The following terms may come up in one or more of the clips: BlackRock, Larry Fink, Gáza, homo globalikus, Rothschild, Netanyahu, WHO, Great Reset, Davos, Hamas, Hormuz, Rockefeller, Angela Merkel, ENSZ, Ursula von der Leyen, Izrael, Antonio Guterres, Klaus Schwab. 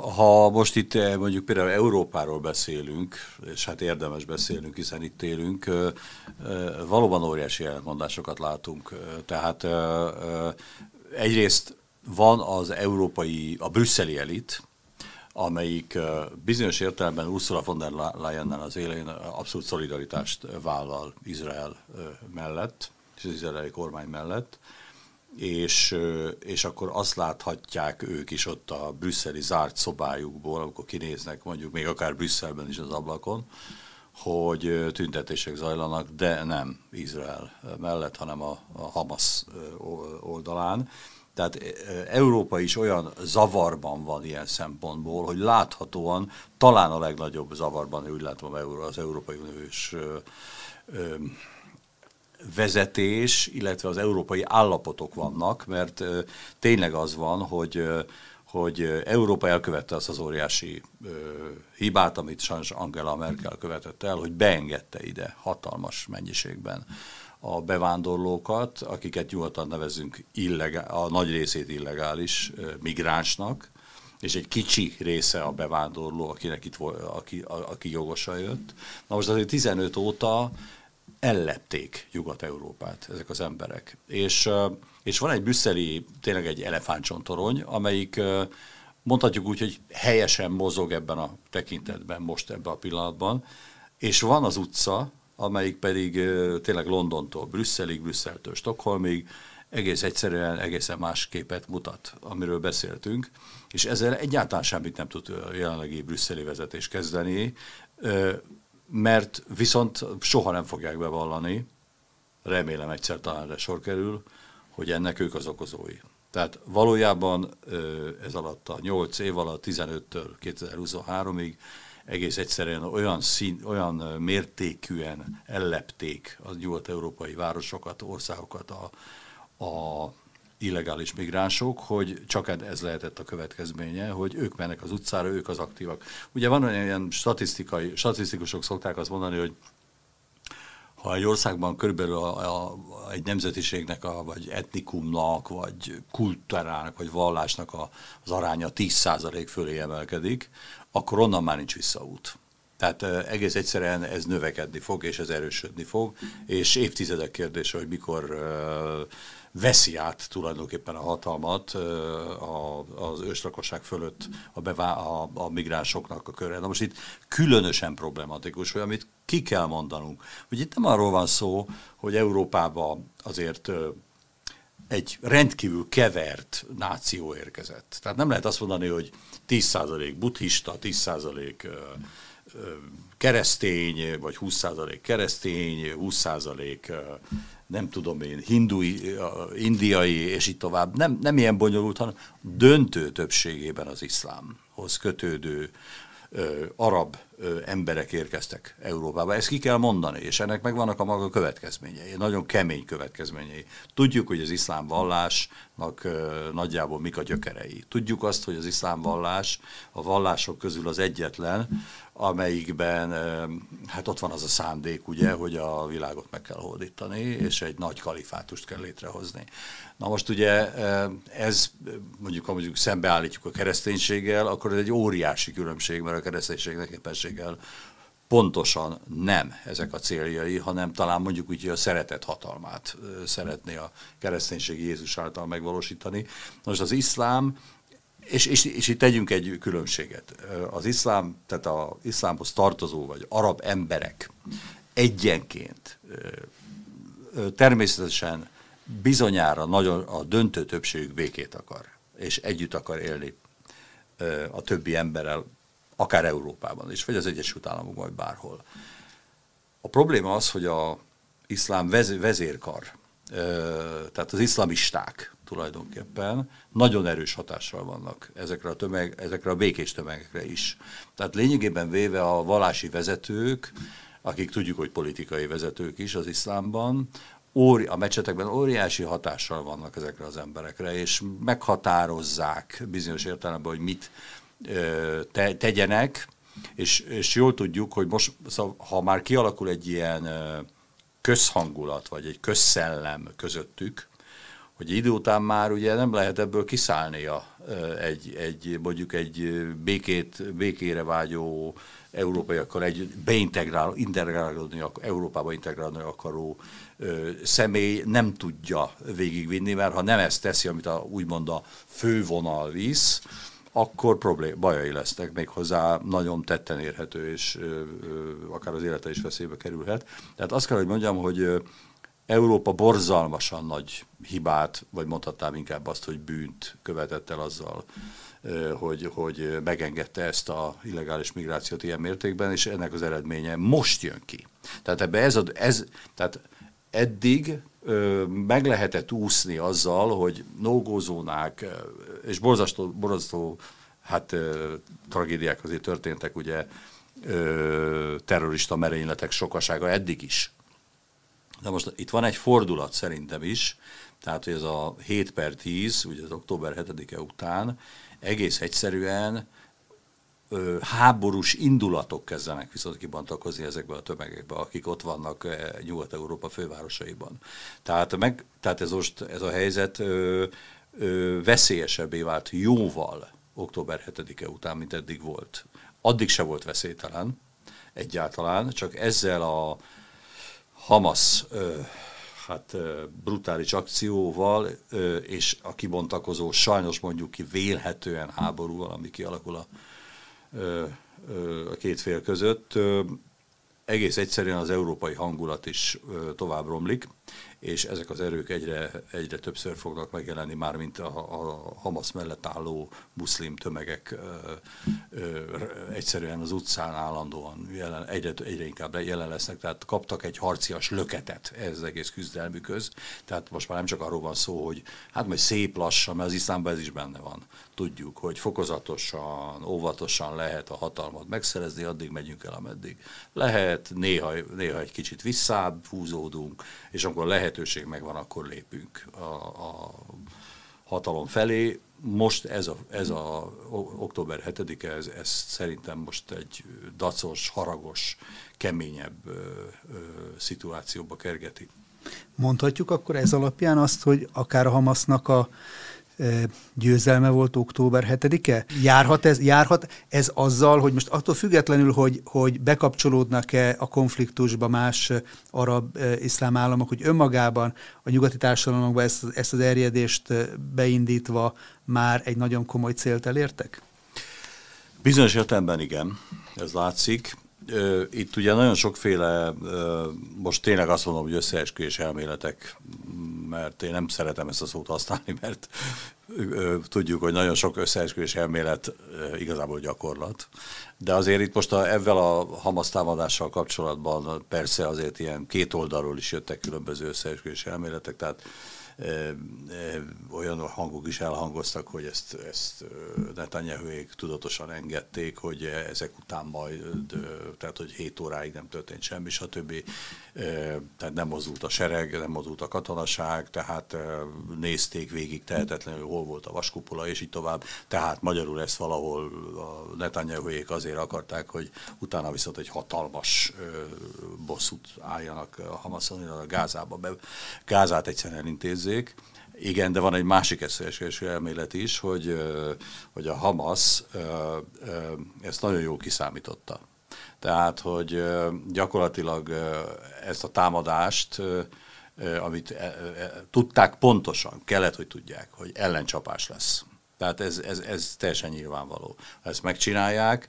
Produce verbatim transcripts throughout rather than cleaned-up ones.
Ha most itt mondjuk például Európáról beszélünk, és hát érdemes beszélünk, hiszen itt élünk, valóban óriási ellentmondásokat látunk. Tehát egyrészt van az európai, a brüsszeli elit, amelyik bizonyos értelemben Ursula von der Leyennel az élén abszolút szolidaritást vállal Izrael mellett, és az izraeli kormány mellett, és, és akkor azt láthatják ők is ott a brüsszeli zárt szobájukból, amikor kinéznek mondjuk még akár Brüsszelben is az ablakon, hogy tüntetések zajlanak, de nem Izrael mellett, hanem a, a Hamas oldalán. Tehát Európa is olyan zavarban van ilyen szempontból, hogy láthatóan talán a legnagyobb zavarban, úgy látom, az Európai Uniós vezetés, illetve az európai állapotok vannak, mert tényleg az van, hogy, hogy Európa elkövette azt az óriási hibát, amit sajnos Angela Merkel követett el, hogy beengedte ide hatalmas mennyiségben a bevándorlókat, akiket nyugodtan nevezünk illegál, a nagy részét illegális migránsnak, és egy kicsi része a bevándorló, akinek itt, aki, aki jogosan jött. Na most azért tizenöt óta ellepték Nyugat-Európát ezek az emberek. És, és van egy brüsszeli, tényleg egy elefántcsontorony, amelyik mondhatjuk úgy, hogy helyesen mozog ebben a tekintetben, most ebben a pillanatban, és van az utca, amelyik pedig tényleg Londontól Brüsszelig, Brüsszeltől Stockholmig egész egyszerűen egészen más képet mutat, amiről beszéltünk, és ezzel egyáltalán semmit nem tud a jelenlegi brüsszeli vezetés kezdeni, mert viszont soha nem fogják bevallani, remélem egyszer talán erre sor kerül, hogy ennek ők az okozói. Tehát valójában ez alatt a nyolc év alatt, tizenöttől kétezer-huszonháromig egész egyszerűen olyan, szín, olyan mértékűen ellepték az nyugat-európai városokat, országokat a, a illegális migránsok, hogy csak ez lehetett a következménye, hogy ők mennek az utcára, ők az aktívak. Ugye van olyan statisztikai, statisztikusok szokták azt mondani, hogy ha egy országban körülbelül a, a, egy nemzetiségnek, a, vagy etnikumnak, vagy kultúrának, vagy vallásnak a, az aránya tíz százalék fölé emelkedik, akkor onnan már nincs visszaút. Tehát egész egyszerűen ez növekedni fog, és ez erősödni fog, és évtizedek kérdése, hogy mikor veszi át tulajdonképpen a hatalmat az őslakosság fölött a, bevá a, a migránsoknak a körre. Na most itt különösen problematikus, hogy amit ki kell mondanunk, hogy itt nem arról van szó, hogy Európában azért egy rendkívül kevert náció érkezett. Tehát nem lehet azt mondani, hogy tíz százalék buddhista, tíz százalék keresztény, vagy húsz százalék keresztény, húsz százalék nem tudom én, hindui, indiai, és így tovább. Nem, nem ilyen bonyolult, hanem döntő többségében az iszlámhoz kötődő ö, arab ö, emberek érkeztek Európába. Ezt ki kell mondani, és ennek megvannak a maga következményei, nagyon kemény következményei. Tudjuk, hogy az iszlám vallásnak ö, nagyjából mik a gyökerei. Tudjuk azt, hogy az iszlám vallás a vallások közül az egyetlen, amelyikben, hát ott van az a szándék, ugye, hogy a világot meg kell hódítani, és egy nagy kalifátust kell létrehozni. Na most ugye ez, mondjuk, ha mondjuk szembeállítjuk a kereszténységgel, akkor ez egy óriási különbség, mert a kereszténységnek éppenséggel pontosan nem ezek a céljai, hanem talán mondjuk úgy, hogy a szeretet hatalmát szeretné a kereszténység Jézus által megvalósítani. Most az iszlám, És, és, és itt tegyünk egy különbséget. Az iszlám, tehát az iszlámhoz tartozó vagy arab emberek egyenként természetesen bizonyára nagyon a döntő többségük békét akar, és együtt akar élni a többi emberrel, akár Európában is, vagy az Egyesült Államokban, vagy bárhol. A probléma az, hogy az iszlám vezérkar, tehát az iszlamisták tulajdonképpen nagyon erős hatással vannak ezekre a, tömeg, ezekre a békés tömegekre is. Tehát lényegében véve a vallási vezetők, akik tudjuk, hogy politikai vezetők is az iszlámban, óri, a mecsetekben óriási hatással vannak ezekre az emberekre, és meghatározzák bizonyos értelemben, hogy mit te, tegyenek, és, és jól tudjuk, hogy most, ha már kialakul egy ilyen közhangulat, vagy egy közszellem közöttük, hogy idő után már ugye nem lehet ebből kiszállnia egy, egy, mondjuk egy békét, békére vágyó európaiakkal, egy beintegráló, integrálódni, Európába integrálni akaró ö, személy nem tudja végigvinni, mert ha nem ezt teszi, amit a, úgymond a fővonal visz, akkor problém, bajai lesznek, méghozzá nagyon tetten érhető, és ö, ö, akár az élete is veszélybe kerülhet. Tehát azt kell, hogy mondjam, hogy ö, Európa borzalmasan nagy hibát, vagy mondhatnám inkább azt, hogy bűnt követett el azzal, hogy, hogy megengedte ezt a illegális migrációt ilyen mértékben, és ennek az eredménye most jön ki. Tehát, ebbe ez a, ez, tehát eddig ö, meg lehetett úszni azzal, hogy no-go zónák, és borzasztó, borzasztó hát, ö, tragédiák azért történtek, ugye ö, terrorista merényletek sokasága eddig is. Na most itt van egy fordulat szerintem is, tehát hogy ez a hét per tíz, ugye az október hetedike után egész egyszerűen ö, háborús indulatok kezdenek viszont kibontakozni ezekben a tömegekben, akik ott vannak Nyugat-Európa fővárosaiban. Tehát, meg, tehát ez most ez a helyzet ö, ö, veszélyesebbé vált jóval október hetedike után, mint eddig volt. Addig se volt veszélytelen egyáltalán, csak ezzel a Hamas hát, brutális akcióval és a kibontakozó, sajnos mondjuk ki vélhetően háborúval, ami kialakul a, a két fél között, egész egyszerűen az európai hangulat is tovább romlik, és ezek az erők egyre, egyre többször fognak megjelenni, mármint a, a Hamas mellett álló muszlim tömegek ö, ö, egyszerűen az utcán állandóan jelen, egyre, egyre inkább jelen lesznek, tehát kaptak egy harcias löketet ez az egész küzdelmükhöz. Tehát most már nem csak arról van szó, hogy hát majd szép lassan, mert az iszlámban ez is benne van. Tudjuk, hogy fokozatosan, óvatosan lehet a hatalmat megszerezni, addig megyünk el, ameddig lehet, néha, néha egy kicsit visszább húzódunk, és amikor lehetőség megvan, akkor lépünk a, a hatalom felé. Most ez a, ez a október hetedike, ez, ez szerintem most egy dacos, haragos, keményebb ö, ö, szituációba kergeti. Mondhatjuk akkor ez alapján azt, hogy akár a Hamasznak a győzelme volt október hetedike? Járhat ez, járhat ez azzal, hogy most attól függetlenül, hogy, hogy bekapcsolódnak-e a konfliktusba más arab iszlám államok, hogy önmagában a nyugati társadalomokban ezt, ezt az erjedést beindítva már egy nagyon komoly célt elértek? Bizonyos értelemben igen, ez látszik. Itt ugye nagyon sokféle, most tényleg azt mondom, hogy összeesküvés elméletek, mert én nem szeretem ezt a szót használni, mert tudjuk, hogy nagyon sok összeesküvés elmélet igazából gyakorlat. De azért itt most a, ezzel a Hamas támadással kapcsolatban persze azért ilyen két oldalról is jöttek különböző összeesküvés elméletek, tehát olyan hangok is elhangoztak, hogy ezt, ezt Netanyahuék tudatosan engedték, hogy ezek után majd, tehát hogy hét óráig nem történt semmi, stb. Tehát nem mozdult a sereg, nem mozdult a katonaság, tehát nézték végig tehetetlenül, hol volt a vaskupola, és így tovább. Tehát magyarul ezt valahol a Netanyahuék azért akarták, hogy utána viszont egy hatalmas bosszút álljanak a Hamaszon, a Gázába, be, Gázát egyszerűen elintézni. Igen, de van egy másik összeesküvés elmélet is, hogy, hogy a Hamas ezt nagyon jól kiszámította. Tehát, hogy gyakorlatilag ezt a támadást, amit tudták pontosan, kellett, hogy tudják, hogy ellencsapás lesz. Tehát ez, ez, ez teljesen nyilvánvaló. Ha ezt megcsinálják,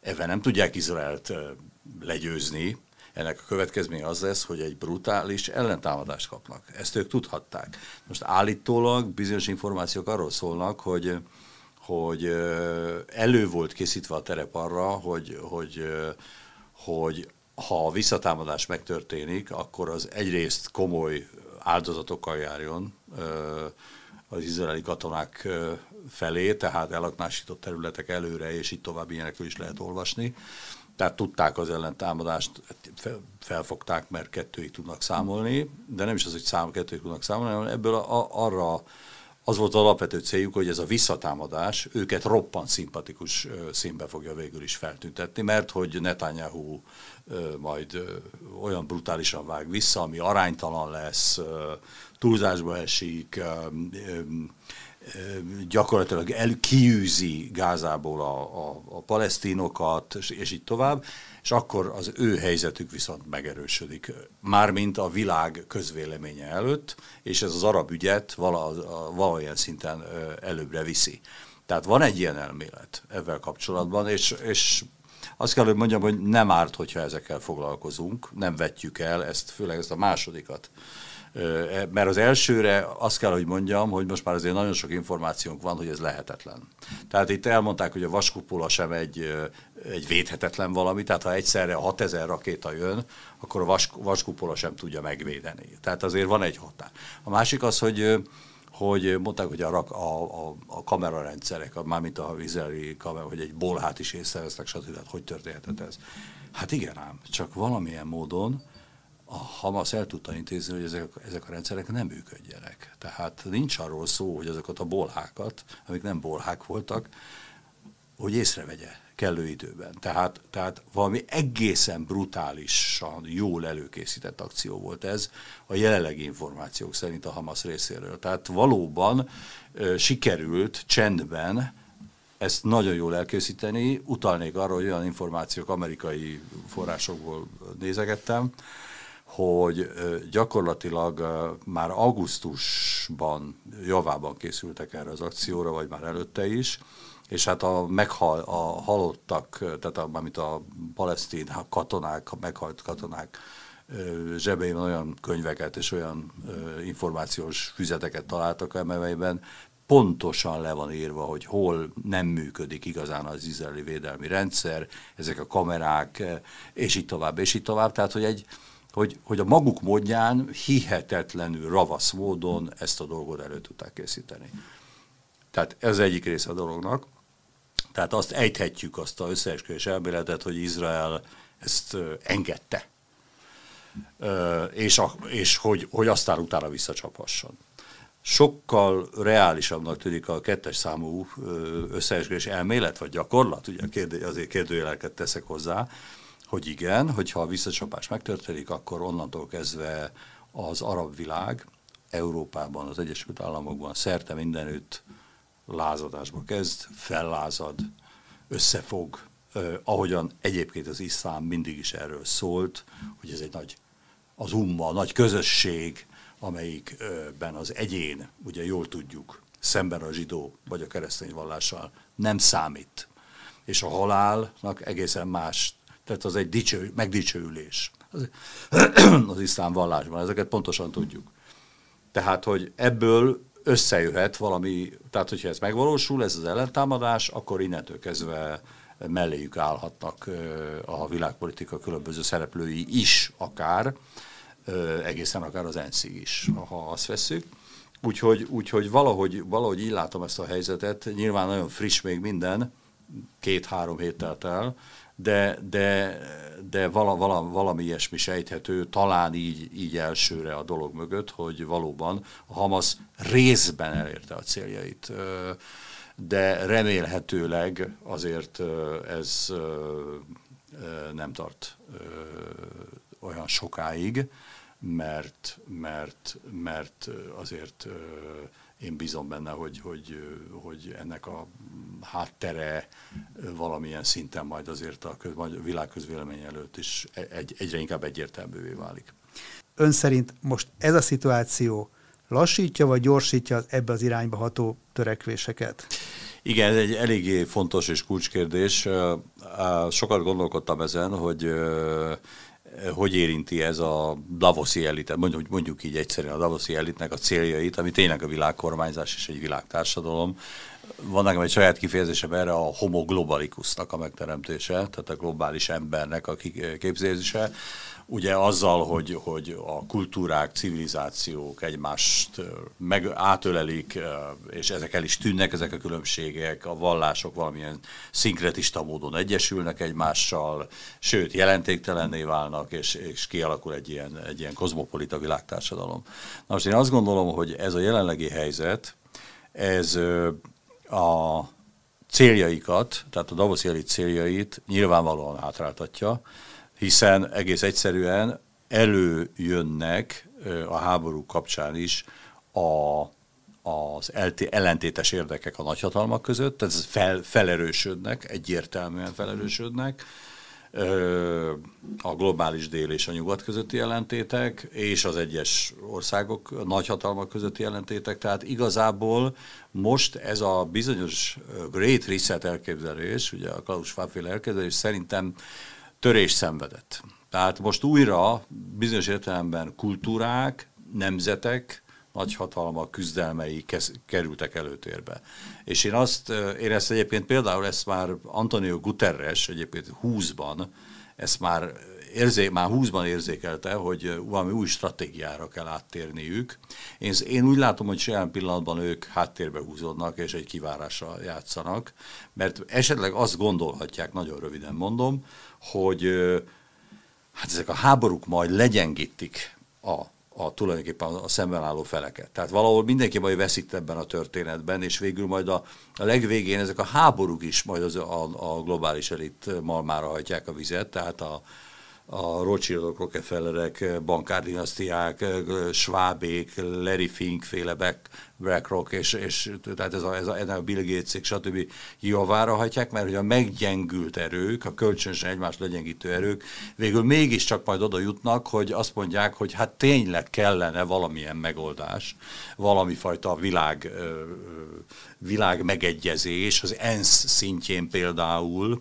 ebben nem tudják Izraelt legyőzni, ennek a következménye az lesz, hogy egy brutális ellentámadást kapnak. Ezt ők tudhatták. Most állítólag bizonyos információk arról szólnak, hogy, hogy elő volt készítve a terep arra, hogy, hogy, hogy ha a visszatámadás megtörténik, akkor az egyrészt komoly áldozatokkal járjon az izraeli katonák felé, tehát elaknásított területek előre, és itt tovább ilyenekről is lehet olvasni. Tehát tudták az ellentámadást, felfogták, mert kettőig tudnak számolni, de nem is az, hogy szám kettőig tudnak számolni, hanem ebből a, arra az volt az alapvető céljuk, hogy ez a visszatámadás őket roppant szimpatikus színbe fogja végül is feltüntetni, mert hogy Netanyahu majd olyan brutálisan vág vissza, ami aránytalan lesz, túlzásba esik, gyakorlatilag el, kiűzi Gázából a, a, a palesztinokat, és, és így tovább, és akkor az ő helyzetük viszont megerősödik, mármint a világ közvéleménye előtt, és ez az arab ügyet valamilyen szinten előbbre viszi. Tehát van egy ilyen elmélet ezzel kapcsolatban, és, és azt kell, hogy mondjam, hogy nem árt, hogyha ezekkel foglalkozunk, nem vetjük el, ezt, főleg ezt a másodikat. Mert az elsőre azt kell, hogy mondjam, hogy most már azért nagyon sok információnk van, hogy ez lehetetlen. Tehát itt elmondták, hogy a vaskupola sem egy, egy védhetetlen valami, tehát ha egyszerre hatezer rakéta jön, akkor a vas, vaskupola sem tudja megvédeni. Tehát azért van egy határ. A másik az, hogy, hogy mondták, hogy a, a, a kamerarendszerek, mármint a izraeli kamera, hogy egy bolhát is észrevesznek, stb. Hogy történhetett ez? Hát igen ám, csak valamilyen módon a Hamas el tudta intézni, hogy ezek, ezek a rendszerek nem működjenek. Tehát nincs arról szó, hogy azokat a bolhákat, amik nem bolhák voltak, hogy észrevegye kellő időben. Tehát, tehát valami egészen brutálisan jól előkészített akció volt ez a jelenlegi információk szerint a Hamas részéről. Tehát valóban ö, sikerült csendben ezt nagyon jól elkészíteni. Utalnék arra, hogy olyan információk amerikai forrásokból nézegettem, hogy gyakorlatilag már augusztusban javában készültek erre az akcióra, vagy már előtte is, és hát a, meghal, a halottak, tehát a, amit a palesztin katonák, a meghalt katonák zsebeiben olyan könyveket és olyan információs füzeteket találtak, amelyben pontosan le van írva, hogy hol nem működik igazán az izraeli védelmi rendszer, ezek a kamerák, és így tovább, és így tovább. Tehát, hogy egy Hogy, hogy a maguk módján hihetetlenül ravasz módon ezt a dolgot elő tudták készíteni. Tehát ez egyik része a dolognak. Tehát azt ejthetjük, azt az összeesküvés elméletet, hogy Izrael ezt engedte. És, a, és hogy, hogy aztán utána visszacsaphasson. Sokkal reálisabbnak tűnik a kettes számú összeesküvés elmélet, vagy gyakorlat, ugye kérdő, azért kérdőjeleket teszek hozzá, hogy igen, hogyha a visszacsapás megtörténik, akkor onnantól kezdve az arab világ Európában, az Egyesült Államokban szerte mindenütt lázadásba kezd, fellázad, összefog, eh, ahogyan egyébként az iszlám mindig is erről szólt, hogy ez egy nagy, az umma, nagy közösség, amelyikben az egyén, ugye jól tudjuk, szemben a zsidó vagy a keresztény vallással nem számít, és a halálnak egészen más. Tehát az egy dicső, megdicsőülés. Az, az iszlám vallásban, ezeket pontosan tudjuk. Tehát, hogy ebből összejöhet valami, tehát hogyha ez megvalósul, ez az ellentámadás, akkor innentől kezdve melléjük állhatnak a világpolitika különböző szereplői is akár, egészen akár az ensz-ig is, ha azt vesszük. Úgyhogy, úgyhogy valahogy, valahogy így látom ezt a helyzetet, nyilván nagyon friss még minden, két-három héttel el, de, de, de vala, vala, valami ilyesmi sejthető, talán így, így elsőre a dolog mögött, hogy valóban a Hamas részben elérte a céljait, de remélhetőleg azért ez nem tart olyan sokáig, mert, mert, mert azért én bízom benne, hogy, hogy, hogy ennek a háttere valamilyen szinten majd azért a köz, majd világ közvélemény előtt is egy, egyre inkább egyértelművé válik. Ön szerint most ez a szituáció lassítja vagy gyorsítja az ebbe az irányba ható törekvéseket? Igen, ez egy eléggé fontos és kulcskérdés. Sokat gondolkodtam ezen, hogy hogy érinti ez a davoszi elitet, mondjuk, mondjuk így egyszerűen a davoszi elitnek a céljait, ami tényleg a világkormányzás és egy világtársadalom. Van nekem egy saját kifejezésem erre, a homo globalikusnak a megteremtése, tehát a globális embernek a képzése. Ugye azzal, hogy, hogy a kultúrák, civilizációk egymást meg, átölelik, és ezek el is tűnnek, ezek a különbségek, a vallások valamilyen szinkretista módon egyesülnek egymással, sőt, jelentéktelenné válnak, és, és kialakul egy ilyen, egy ilyen kozmopolita világtársadalom. Na most én azt gondolom, hogy ez a jelenlegi helyzet, ez a céljaikat, tehát a davoszi elit céljait nyilvánvalóan hátráltatja, hiszen egész egyszerűen előjönnek a háború kapcsán is a, az ellentétes érdekek a nagyhatalmak között, tehát fel, felerősödnek, egyértelműen felerősödnek, a globális dél és a nyugat közötti ellentétek, és az egyes országok, nagyhatalmak közötti ellentétek. Tehát igazából most ez a bizonyos Great Reset elképzelés, ugye a Klaus Schwab-féle elképzelés szerintem törés szenvedett. Tehát most újra bizonyos értelemben kultúrák, nemzetek, nagyhatalmak küzdelmei kerültek előtérbe. És én azt, én ezt egyébként például ezt már Antonio Guterres egyébként húszban, ezt már, érzé, már húszban érzékelte, hogy valami új stratégiára kell áttérniük. Én, én úgy látom, hogy saját pillanatban ők háttérbe húzódnak és egy kivárásra játszanak, mert esetleg azt gondolhatják, nagyon röviden mondom, hogy hát ezek a háborúk majd legyengítik a A, tulajdonképpen a szemben álló feleket. Tehát valahol mindenki majd veszít ebben a történetben, és végül majd a, a legvégén ezek a háborúk is majd az, a, a globális elit malmára hajtják a vizet, tehát a, a Rothschildok, Rockefellerek, bankárdinasztiák, Schwabék, Larry Fink féle Black, BlackRock, és, és tehát ez a, ez a, ez a Bill Gates-ek stb. Javára hajtják, mert hogy a meggyengült erők, a kölcsönösen egymást legyengítő erők végül mégiscsak majd oda jutnak, hogy azt mondják, hogy hát tényleg kellene valamilyen megoldás, valamifajta világ, világ megegyezés, az ENSZ szintjén például,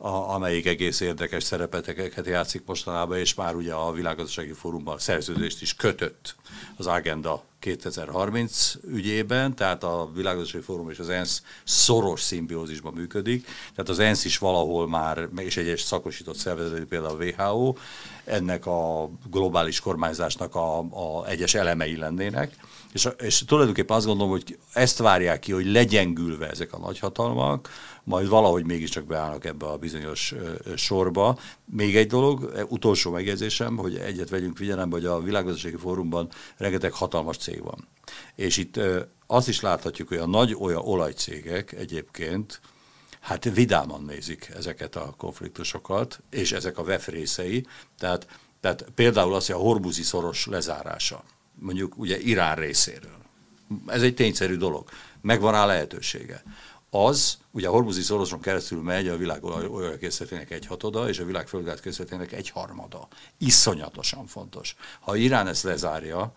A, amelyik egész érdekes szerepeteket játszik mostanában, és már ugye a Világgazdasági Fórumban szerződést is kötött az Agenda kétezer-harminc ügyében, tehát a Világgazdasági Fórum és az ENSZ szoros szimbiózisban működik, tehát az ENSZ is valahol már, és egy szakosított szervezet, például a dupla vé há ó, ennek a globális kormányzásnak a, a egyes elemei lennének, és, és tulajdonképpen azt gondolom, hogy ezt várják ki, hogy legyengülve ezek a nagyhatalmak, majd valahogy mégiscsak beállnak ebbe a bizonyos sorba. Még egy dolog, utolsó megjegyzésem, hogy egyet vegyünk figyelembe, hogy a Világgazdasági Fórumban rengeteg hatalmas cég van. És itt azt is láthatjuk, hogy a nagy olyan olajcégek egyébként hát vidáman nézik ezeket a konfliktusokat, és ezek a dupla vé részei. Tehát, tehát például az, hogy a hormuzi szoros lezárása, mondjuk ugye Irán részéről. Ez egy tényszerű dolog. Megvan rá lehetősége. Az, ugye a hormuzi szoroson keresztül megy a világ olajkészletének egy hatoda, és a világ földgázkészletének egy harmada. Iszonyatosan fontos. Ha Irán ezt lezárja,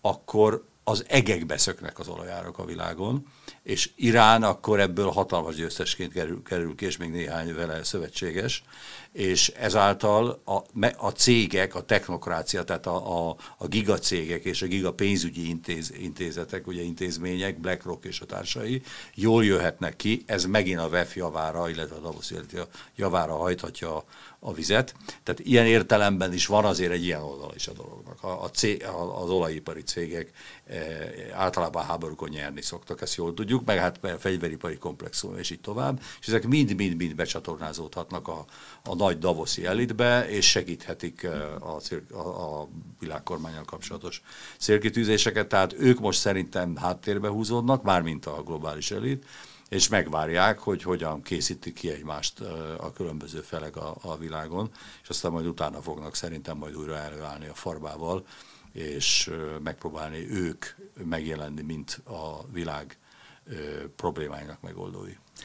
akkor az egekbe szöknek az olajárak a világon, és Irán akkor ebből hatalmas győztesként kerül, kerül ki, és még néhány vele szövetséges, és ezáltal a, a cégek, a technokrácia, tehát a, a, a gigacégek és a gigapénzügyi intéz, intézetek, ugye intézmények, BlackRock és a társai jól jöhetnek ki, ez megint a dupla vé javára, illetve a davoszi javára hajthatja a, a vizet. Tehát ilyen értelemben is van azért egy ilyen oldal is a dolognak. A, a cég, a, az olajipari cégek e, általában háborúkon nyerni szoktak, ezt jól tudjuk, meg hát a fegyveripari komplexum és így tovább, és ezek mind-mind-mind becsatornázódhatnak a, a nagy davoszi elitbe, és segíthetik a, a, a világkormánnyal kapcsolatos célkitűzéseket, tehát ők most szerintem háttérbe húzódnak, mármint a globális elit, és megvárják, hogy hogyan készítik ki egymást a különböző felek a, a világon, és aztán majd utána fognak szerintem majd újra előállni a farbával, és megpróbálni ők megjelenni, mint a világ problémáinak megoldói.